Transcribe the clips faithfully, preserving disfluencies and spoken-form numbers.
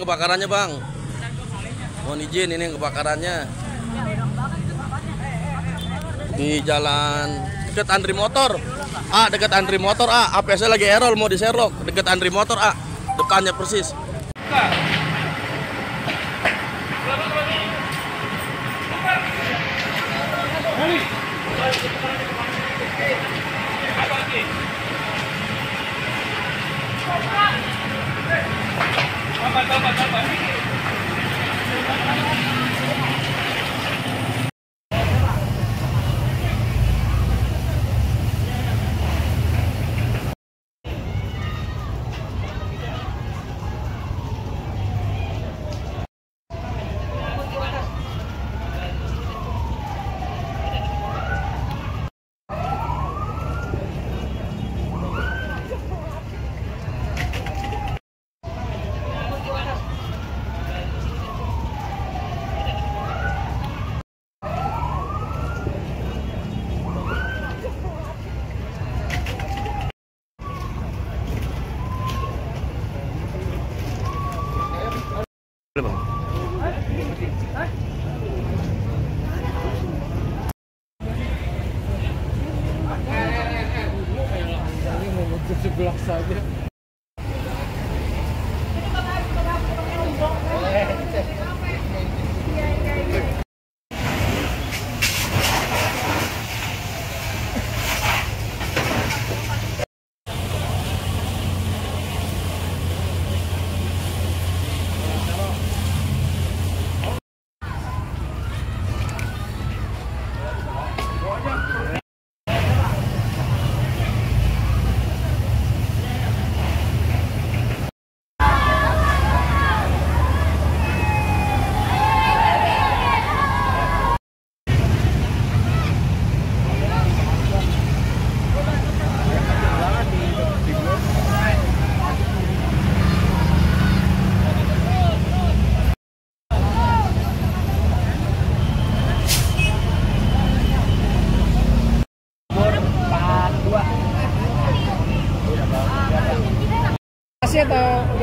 Kebakarannya, Bang. Mohon izin, ini kebakarannya. Ini jalan dekat Andri Motor. Ah, dekat Andri Motor, ah. A P S lagi error mau diserok. Dekat Andri Motor, ah. Dekannya persis. Sebelah saja. Atau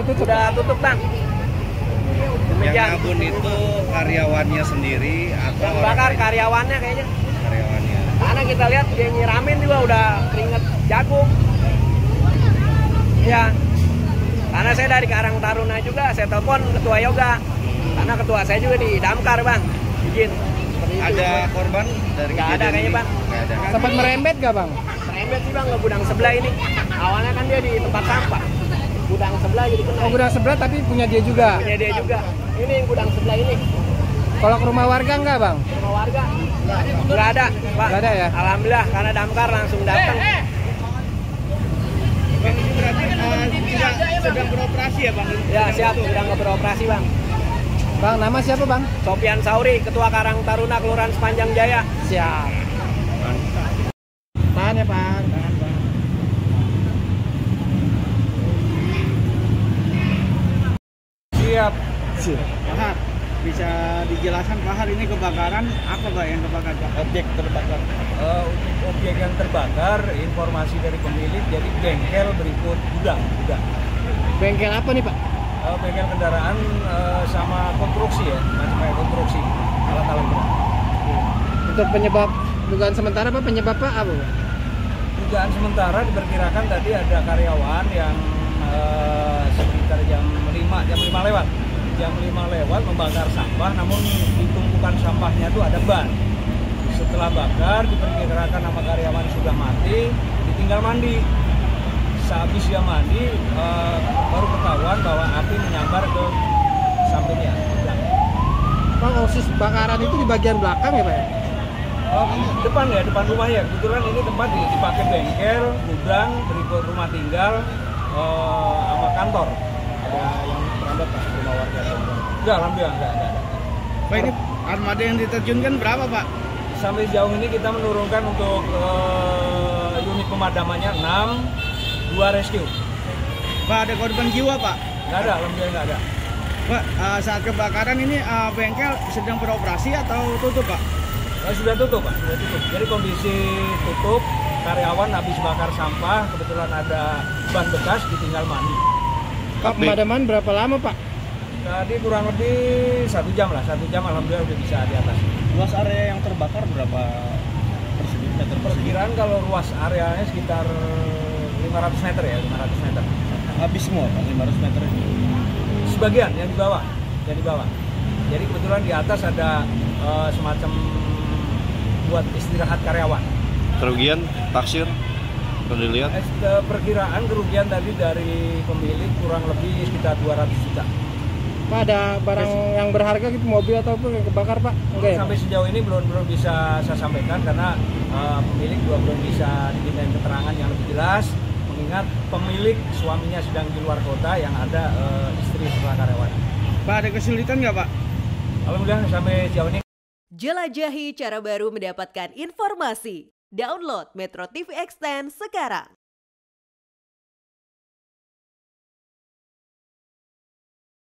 tutup? Sudah tutup, Bang. Yang ngabun itu karyawannya sendiri atau yang bakar lain? Karyawannya kayaknya. Karyawannya. Karena kita lihat dia nyiramin juga udah keringet jagung. Ya. Karena saya dari Karang Taruna juga, saya telepon ketua yoga. Karena ketua saya juga di Damkar, Bang. Izin. Ada korban dari nggak ada kayaknya, Bang. Nggak ada. Sempat merembet nggak, Bang? Merembet sih, Bang, ke gudang sebelah ini. Awalnya kan dia di tempat sampah. Gudang sebelah jadi kena. Oh, gudang sebelah tapi punya dia juga. Punya dia juga. Ini gudang sebelah ini. Kalau ke rumah warga enggak, Bang? Rumah warga enggak ada, Pak. Enggak ada ya. Alhamdulillah karena Damkar langsung datang. Eh, eh. Bang, ini berarti uh, tidak sedang beroperasi ya, Bang? Ya, siap sedang beroperasi, Bang. Bang, nama siapa, Bang? Sofian Sahuri, Ketua Karang Taruna Kelurahan Sepanjang Jaya. Siap. Tahan ya, Bang. Siap. Pak Mahat, bisa dijelaskan Pak Mahat ini kebakaran apa, Pak, yang terbakar? Objek terbakar. Uh, objek yang terbakar, informasi dari pemilik, jadi bengkel berikut gudang. gudang. Bengkel apa nih, Pak? Uh, bengkel kendaraan uh, sama konstruksi ya, kayak konstruksi alat-alat berat. Untuk penyebab dugaan sementara, Pak, penyebab apa, Pak? Dugaan sementara diperkirakan tadi ada karyawan yang uh, sekitar jam jam lima lewat jam lima lewat membakar sampah, namun di tumpukan sampahnya itu ada ban. Setelah bakar diperkirakan nama karyawan sudah mati, ditinggal mandi. Sehabis dia mandi eh, baru ketahuan bahwa api menyambar ke sampingnya. Pak, usus bakaran itu di bagian belakang ya, Pak? Oh, depan ya, depan rumah ya. Kebetulan ini tempat dipakai bengkel, gudang, berikut rumah tinggal eh, sama kantor. Enggak, alhamdulillah enggak ada. Pak, ini armada yang diterjunkan berapa, Pak? Sampai jauh ini kita menurunkan untuk uh, unit pemadamannya enam, dua rescue. Pak, ada korban jiwa, Pak? Enggak ada, alhamdulillah enggak ada. Pak, uh, saat kebakaran ini uh, bengkel sedang beroperasi atau tutup, Pak? Nah, sudah tutup, Pak, sudah tutup. Jadi kondisi tutup, karyawan habis bakar sampah, kebetulan ada ban bekas, ditinggal mandi. Pak, pemadaman berapa lama, Pak? Tadi kurang lebih satu jam lah, satu jam alhamdulillah udah bisa di atas. Luas area yang terbakar berapa persegi meter? Perkiraan kalau luas areanya sekitar lima ratus meter ya, lima ratus meter. Habis semua Pak, lima ratus meter ini? Sebagian yang di bawah, yang di bawah. Jadi kebetulan di atas ada e, semacam buat istirahat karyawan. Kerugian, taksir, perlu dilihat? Perkiraan kerugian tadi dari pemilik kurang lebih sekitar dua ratus juta. Pak, ada barang yes. yang berharga gitu, mobil ataupun yang kebakar Pak? Enggak, sampai ya, Pak? Sejauh ini belum belum bisa saya sampaikan karena uh, pemilik juga belum bisa dimintain keterangan yang lebih jelas, mengingat pemilik suaminya sedang di luar kota yang ada uh, istri serta karyawan. Pak, ada kesulitan nggak Pak? Alhamdulillah sampai sejauh ini. Jelajahi cara baru mendapatkan informasi. Download Metro T V Extend sekarang.